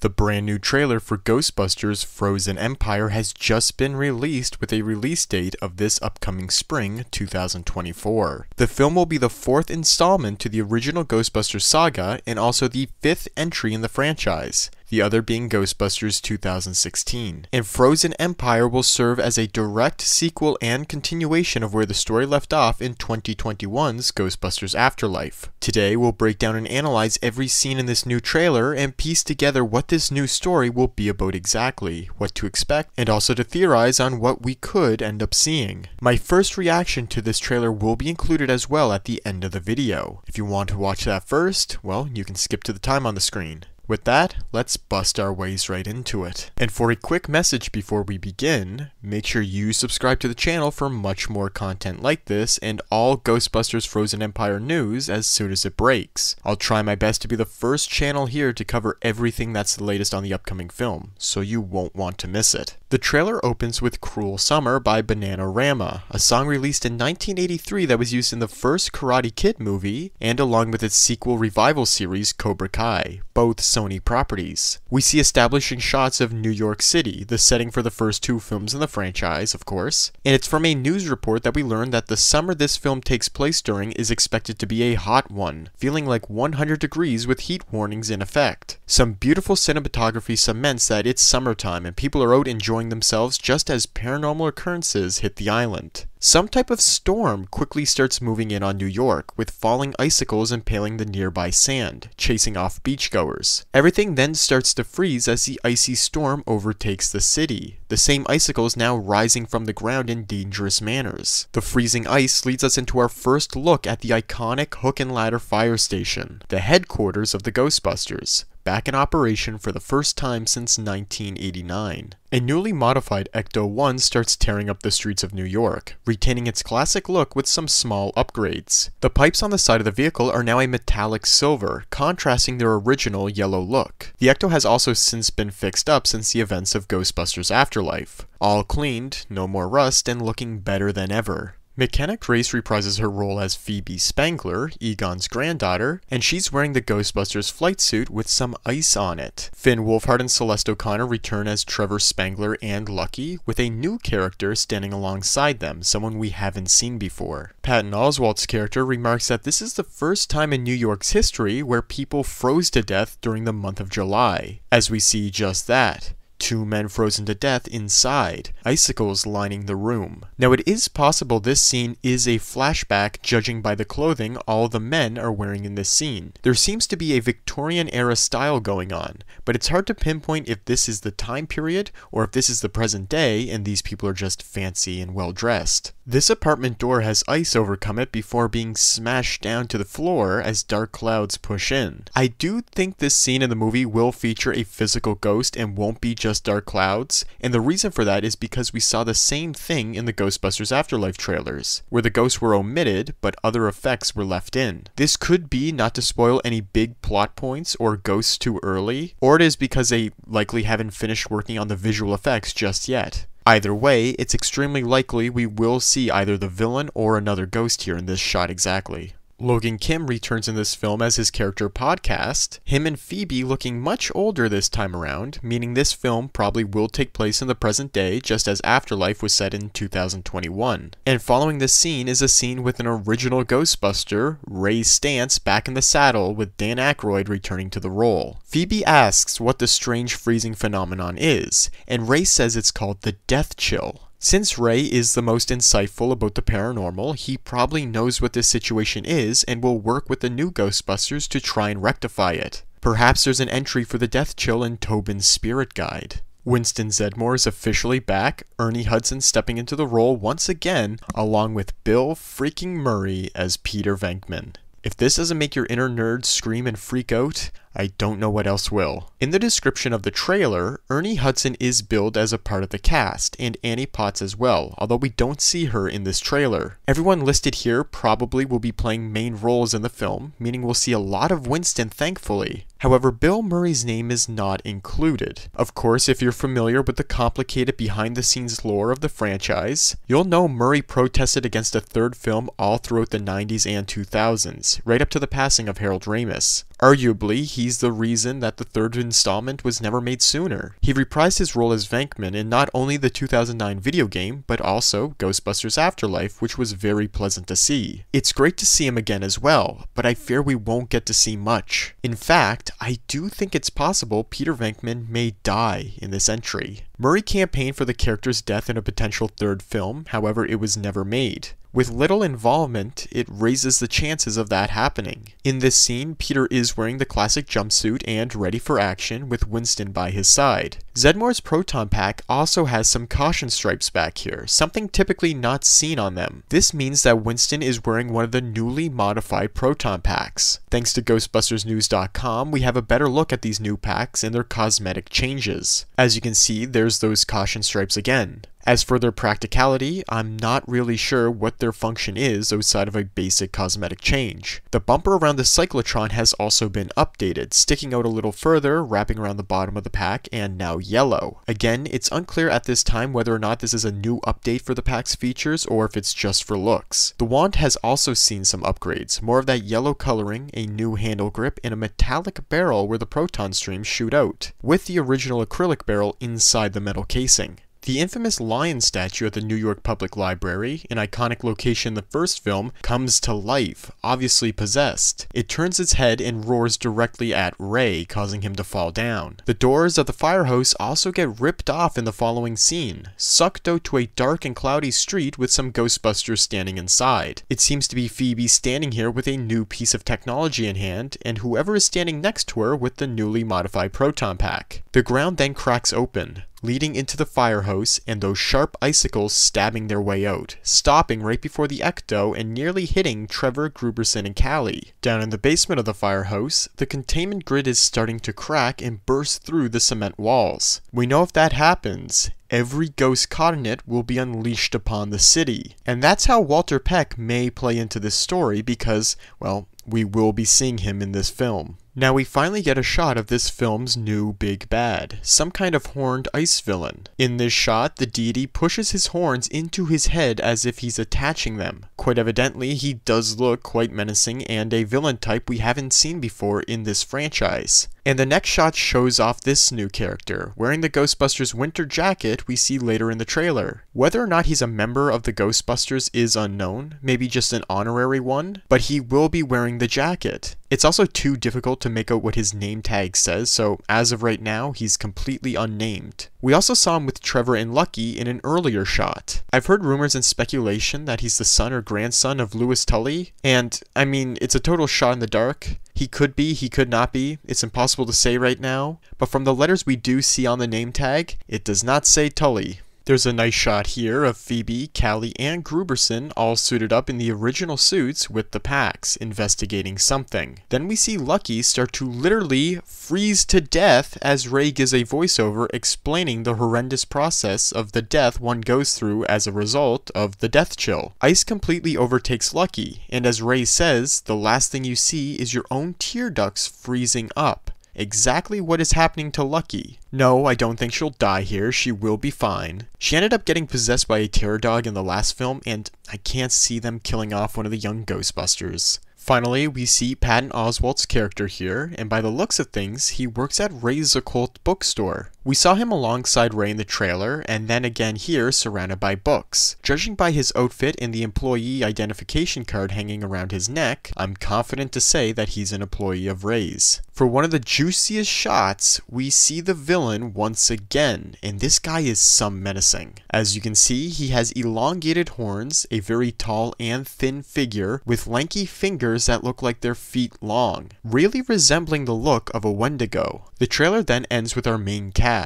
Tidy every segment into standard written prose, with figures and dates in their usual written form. The brand new trailer for Ghostbusters: Frozen Empire has just been released with a release date of this upcoming spring, 2024. The film will be the fourth installment to the original Ghostbusters saga and also the fifth entry in the franchise, the other being Ghostbusters 2016. And Frozen Empire will serve as a direct sequel and continuation of where the story left off in 2021's Ghostbusters Afterlife. Today, we'll break down and analyze every scene in this new trailer and piece together what this new story will be about exactly, what to expect, and also to theorize on what we could end up seeing. My first reaction to this trailer will be included as well at the end of the video. If you want to watch that first, well, you can skip to the time on the screen. With that, let's bust our ways right into it. And for a quick message before we begin, make sure you subscribe to the channel for much more content like this and all Ghostbusters Frozen Empire news as soon as it breaks. I'll try my best to be the first channel here to cover everything that's the latest on the upcoming film, so you won't want to miss it. The trailer opens with Cruel Summer by Bananarama, a song released in 1983 that was used in the first Karate Kid movie and along with its sequel revival series Cobra Kai, both Sony properties. We see establishing shots of New York City, the setting for the first two films in the franchise, of course, and it's from a news report that we learn that the summer this film takes place during is expected to be a hot one, feeling like 100 degrees with heat warnings in effect. Some beautiful cinematography cements that it's summertime and people are out enjoying themselves just as paranormal occurrences hit the island. Some type of storm quickly starts moving in on New York, with falling icicles impaling the nearby sand, chasing off beachgoers. Everything then starts to freeze as the icy storm overtakes the city, the same icicles now rising from the ground in dangerous manners. The freezing ice leads us into our first look at the iconic hook and ladder fire station, the headquarters of the Ghostbusters, back in operation for the first time since 1989. A newly modified Ecto-1 starts tearing up the streets of New York, retaining its classic look with some small upgrades. The pipes on the side of the vehicle are now a metallic silver, contrasting their original yellow look. The Ecto has also since been fixed up since the events of Ghostbusters Afterlife. All cleaned, no more rust, and looking better than ever. McKenna Grace reprises her role as Phoebe Spengler, Egon's granddaughter, and she's wearing the Ghostbusters flight suit with some ice on it. Finn Wolfhard and Celeste O'Connor return as Trevor Spengler and Lucky, with a new character standing alongside them, someone we haven't seen before. Patton Oswalt's character remarks that this is the first time in New York's history where people froze to death during the month of July, as we see just that. Two men frozen to death inside, icicles lining the room. Now it is possible this scene is a flashback, judging by the clothing all the men are wearing in this scene. There seems to be a Victorian-era style going on, but it's hard to pinpoint if this is the time period or if this is the present day and these people are just fancy and well-dressed. This apartment door has ice overcome it before being smashed down to the floor as dark clouds push in. I do think this scene in the movie will feature a physical ghost and won't be just dark clouds, and the reason for that is because we saw the same thing in the Ghostbusters Afterlife trailers, where the ghosts were omitted, but other effects were left in. This could be not to spoil any big plot points or ghosts too early, or it is because they likely haven't finished working on the visual effects just yet. Either way, it's extremely likely we will see either the villain or another ghost here in this shot exactly. Logan Kim returns in this film as his character Podcast, him and Phoebe looking much older this time around, meaning this film probably will take place in the present day just as Afterlife was set in 2021. And following this scene is a scene with an original Ghostbuster, Ray Stantz, back in the saddle with Dan Aykroyd returning to the role. Phoebe asks what the strange freezing phenomenon is, and Ray says it's called the Death Chill. Since Ray is the most insightful about the paranormal, he probably knows what this situation is and will work with the new Ghostbusters to try and rectify it. Perhaps there's an entry for the Death Chill in Tobin's Spirit Guide. Winston Zeddemore is officially back, Ernie Hudson stepping into the role once again, along with Bill freaking Murray as Peter Venkman. If this doesn't make your inner nerd scream and freak out, I don't know what else will. In the description of the trailer, Ernie Hudson is billed as a part of the cast, and Annie Potts as well, although we don't see her in this trailer. Everyone listed here probably will be playing main roles in the film, meaning we'll see a lot of Winston, thankfully. However, Bill Murray's name is not included. Of course, if you're familiar with the complicated behind-the-scenes lore of the franchise, you'll know Murray protested against a third film all throughout the 90s and 2000s, right up to the passing of Harold Ramis. Arguably, he's the reason that the third installment was never made sooner. He reprised his role as Venkman in not only the 2009 video game, but also Ghostbusters Afterlife, which was very pleasant to see. It's great to see him again as well, but I fear we won't get to see much. In fact, I do think it's possible Peter Venkman may die in this entry. Murray campaigned for the character's death in a potential third film, however it was never made. With little involvement, it raises the chances of that happening. In this scene, Peter is wearing the classic jumpsuit and ready for action with Winston by his side. Zeddmore's proton pack also has some caution stripes back here, something typically not seen on them. This means that Winston is wearing one of the newly modified proton packs. Thanks to GhostbustersNews.com, we have a better look at these new packs and their cosmetic changes. As you can see, there's those caution stripes again. As for their practicality, I'm not really sure what their function is outside of a basic cosmetic change. The bumper around the cyclotron has also been updated, sticking out a little further, wrapping around the bottom of the pack, and now yellow. Again, it's unclear at this time whether or not this is a new update for the pack's features or if it's just for looks. The wand has also seen some upgrades, more of that yellow coloring, a new handle grip, and a metallic barrel where the proton streams shoot out, with the original acrylic barrel inside the metal casing. The infamous lion statue at the New York Public Library, an iconic location in the first film, comes to life, obviously possessed. It turns its head and roars directly at Ray, causing him to fall down. The doors of the firehouse also get ripped off in the following scene, sucked out to a dark and cloudy street with some Ghostbusters standing inside. It seems to be Phoebe standing here with a new piece of technology in hand, and whoever is standing next to her with the newly modified proton pack. The ground then cracks open, leading into the firehouse and those sharp icicles stabbing their way out, stopping right before the Ecto and nearly hitting Trevor, Gruberson, and Callie. Down in the basement of the firehouse, the containment grid is starting to crack and burst through the cement walls. We know if that happens, every ghost caught in it will be unleashed upon the city. And that's how Walter Peck may play into this story because, well, we will be seeing him in this film. Now we finally get a shot of this film's new big bad, some kind of horned ice villain. In this shot, the deity pushes his horns into his head as if he's attaching them. Quite evidently, he does look quite menacing and a villain type we haven't seen before in this franchise. And the next shot shows off this new character, wearing the Ghostbusters winter jacket we see later in the trailer. Whether or not he's a member of the Ghostbusters is unknown, maybe just an honorary one, but he will be wearing the jacket. It's also too difficult to make out what his name tag says, so as of right now, he's completely unnamed. We also saw him with Trevor and Lucky in an earlier shot. I've heard rumors and speculation that he's the son or grandson of Louis Tully, and, I mean, it's a total shot in the dark. He could be, he could not be, it's impossible to say right now, but from the letters we do see on the name tag, it does not say Tully. There's a nice shot here of Phoebe, Callie, and Gruberson all suited up in the original suits with the packs, investigating something. Then we see Lucky start to literally freeze to death as Ray gives a voiceover explaining the horrendous process of the death one goes through as a result of the death chill. Ice completely overtakes Lucky, and as Ray says, the last thing you see is your own tear ducts freezing up. Exactly what is happening to Lucky. No, I don't think she'll die here, she will be fine. She ended up getting possessed by a terror dog in the last film, and I can't see them killing off one of the young Ghostbusters. Finally, we see Patton Oswalt's character here, and by the looks of things, he works at Ray's occult bookstore. We saw him alongside Ray in the trailer, and then again here, surrounded by books. Judging by his outfit and the employee identification card hanging around his neck, I'm confident to say that he's an employee of Ray's. For one of the juiciest shots, we see the villain once again, and this guy is some menacing. As you can see, he has elongated horns, a very tall and thin figure, with lanky fingers that look like they're feet long, really resembling the look of a Wendigo. The trailer then ends with our main cast,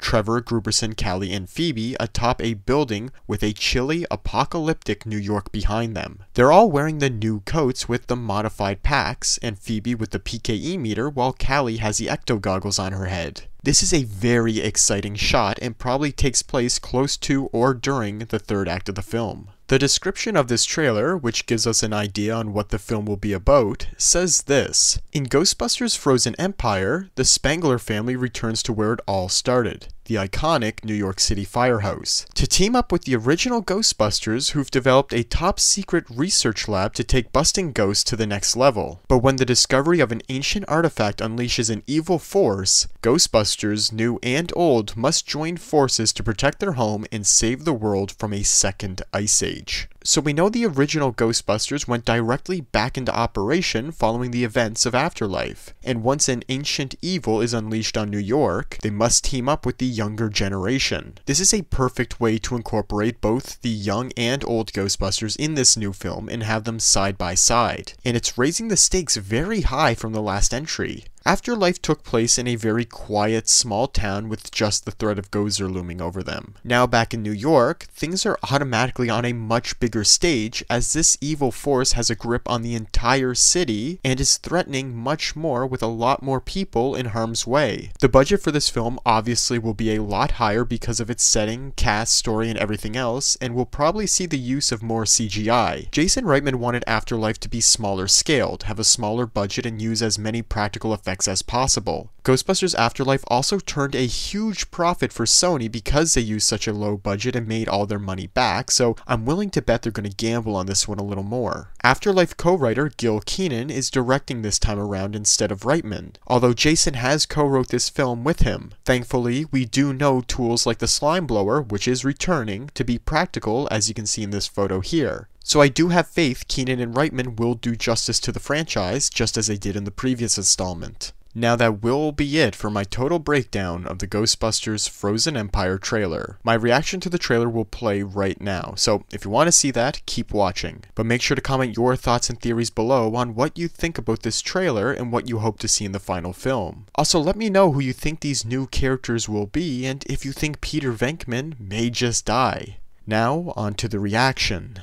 Trevor, Gruberson, Callie, and Phoebe atop a building with a chilly, apocalyptic New York behind them. They're all wearing the new coats with the modified packs, and Phoebe with the PKE meter while Callie has the ecto goggles on her head. This is a very exciting shot and probably takes place close to or during the third act of the film. The description of this trailer, which gives us an idea on what the film will be about, says this: in Ghostbusters: Frozen Empire, the Spengler family returns to where it all started. the iconic New York City firehouse. To team up with the original Ghostbusters, who've developed a top-secret research lab to take busting ghosts to the next level. But when the discovery of an ancient artifact unleashes an evil force, Ghostbusters, new and old, must join forces to protect their home and save the world from a second ice age. So we know the original Ghostbusters went directly back into operation following the events of Afterlife, and once an ancient evil is unleashed on New York, they must team up with the younger generation. This is a perfect way to incorporate both the young and old Ghostbusters in this new film and have them side by side, and it's raising the stakes very high from the last entry. Afterlife took place in a very quiet, small town with just the threat of Gozer looming over them. Now back in New York, things are automatically on a much bigger stage as this evil force has a grip on the entire city and is threatening much more with a lot more people in harm's way. The budget for this film obviously will be a lot higher because of its setting, cast, story, and everything else, and we'll probably see the use of more CGI. Jason Reitman wanted Afterlife to be smaller scaled, have a smaller budget, and use as many practical effects as possible. Ghostbusters Afterlife also turned a huge profit for Sony because they used such a low budget and made all their money back, so I'm willing to bet they're going to gamble on this one a little more. Afterlife co-writer Gil Kenan is directing this time around instead of Reitman, although Jason has co-wrote this film with him. Thankfully, we do know tools like the slime blower, which is returning, to be practical, as you can see in this photo here. So I do have faith Kenan and Reitman will do justice to the franchise, just as they did in the previous installment. Now that will be it for my total breakdown of the Ghostbusters Frozen Empire trailer. My reaction to the trailer will play right now, so if you want to see that, keep watching. But make sure to comment your thoughts and theories below on what you think about this trailer and what you hope to see in the final film. Also, let me know who you think these new characters will be and if you think Peter Venkman may just die. Now, on to the reaction.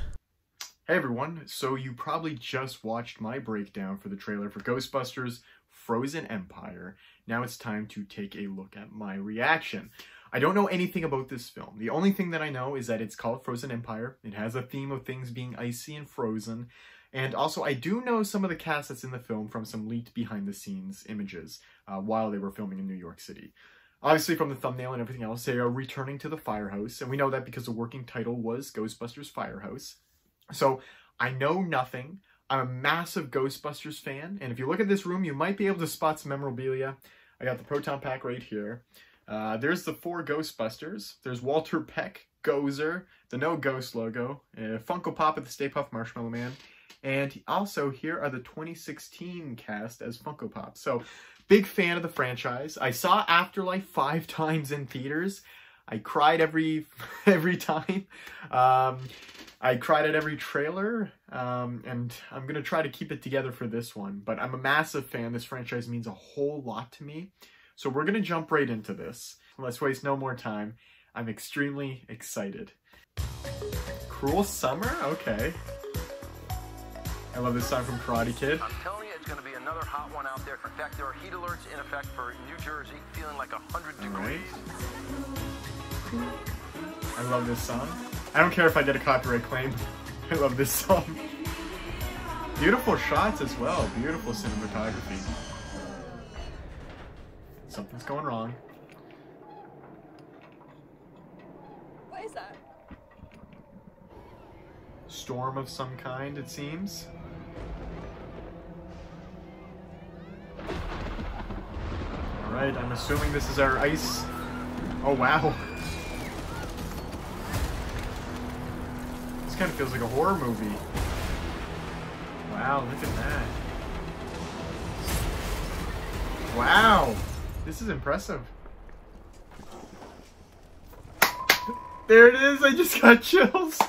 Hey everyone, so you probably just watched my breakdown for the trailer for Ghostbusters Frozen Empire. Now it's time to take a look at my reaction. I don't know anything about this film. The only thing that I know is that it's called Frozen Empire. It has a theme of things being icy and frozen. And also, I do know some of the cast that's in the film from some leaked behind-the-scenes images while they were filming in New York City. Obviously, from the thumbnail and everything else, they are returning to the firehouse. And we know that because the working title was Ghostbusters Firehouse. So I know nothing. I'm a massive Ghostbusters fan, and if you look at this room, you might be able to spot some memorabilia. I got the proton pack right here. There's the four Ghostbusters. There's Walter Peck, Gozer, the No Ghost logo, Funko Pop of the Stay Puft Marshmallow Man, and also here are the 2016 cast as Funko Pop. So, big fan of the franchise. I saw Afterlife 5 times in theaters. I cried every time. I cried at every trailer, and I'm going to try to keep it together for this one, but I'm a massive fan. This franchise means a whole lot to me, so we're going to jump right into this. Let's waste no more time. I'm extremely excited. Cruel Summer? Okay. I love this song from Karate Kid. I'm telling you, it's going to be another hot one out there. In fact, there are heat alerts in effect for New Jersey, feeling like 100 degrees. Right. I love this song. I don't care if I get a copyright claim. I love this song. Beautiful shots as well. Beautiful cinematography. Something's going wrong. What is that? Storm of some kind, it seems. Alright, I'm assuming this is our ice. Oh wow. Kind of feels like a horror movie. Wow, look at that. Wow, this is impressive. There it is, I just got chills.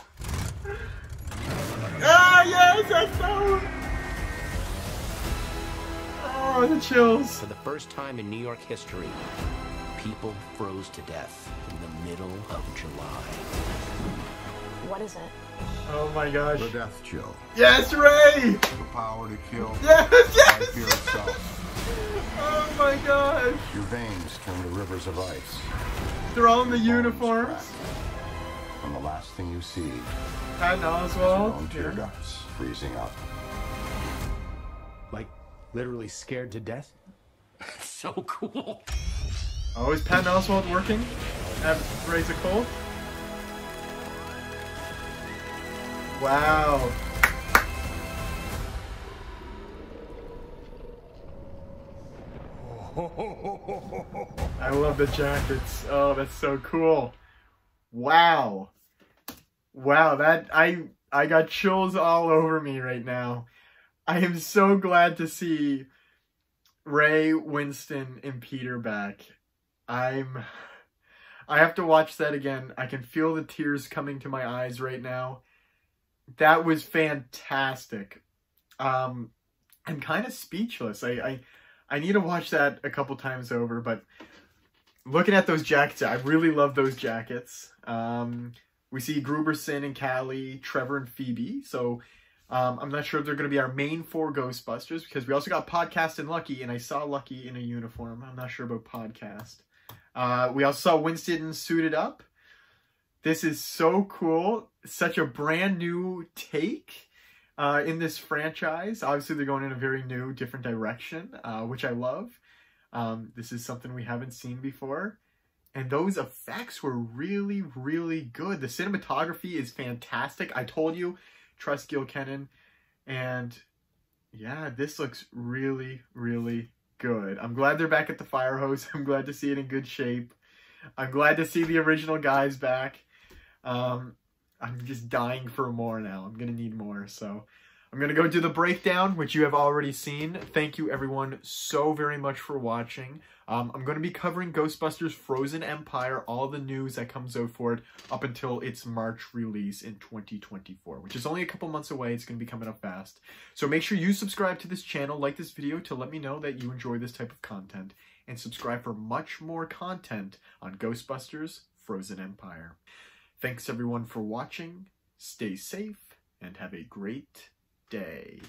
Ah, yes, that's so. Oh, the chills. For the first time in New York history, people froze to death in the middle of July. What is it? Oh my gosh. The Death Chill. Yes, Ray! The power to kill. Yes, yes! Yes! Oh my gosh. Your veins turn to rivers of ice. They're all in the uniforms. And the last thing you see. Patton Oswalt. Your guts freezing up. Like, literally scared to death? That's so cool. Oh, is Patton Oswalt working at Razor Cold? Wow. I love the jackets. Oh, that's so cool. Wow. Wow, that I got chills all over me right now. I am so glad to see Ray, Winston, and Peter back. I have to watch that again. I can feel the tears coming to my eyes right now. That was fantastic. I'm kind of speechless. I need to watch that a couple times over, but looking at those jackets, I really love those jackets. We see Gruber, Sin, and Callie, Trevor, and Phoebe. So I'm not sure if they're going to be our main four Ghostbusters, because we also got Podcast and Lucky, and I saw Lucky in a uniform. I'm not sure about Podcast. We also saw Winston suited up. This is so cool. Such a brand new take in this franchise. Obviously, they're going in a very new, different direction, which I love. This is something we haven't seen before. And those effects were really, really good. The cinematography is fantastic. I told you, trust Gil Kenan. And yeah, this looks really, really good. I'm glad they're back at the fire hose. I'm glad to see it in good shape. I'm glad to see the original guys back. I'm just dying for more now. I'm going to need more. So I'm going to go do the breakdown, which you have already seen. Thank you, everyone, so very much for watching. I'm going to be covering Ghostbusters Frozen Empire, all the news that comes out for it, up until its March release in 2024, which is only a couple months away. It's going to be coming up fast. So make sure you subscribe to this channel, like this video to let me know that you enjoy this type of content, and subscribe for much more content on Ghostbusters Frozen Empire. Thanks, everyone, for watching. Stay safe and have a great day.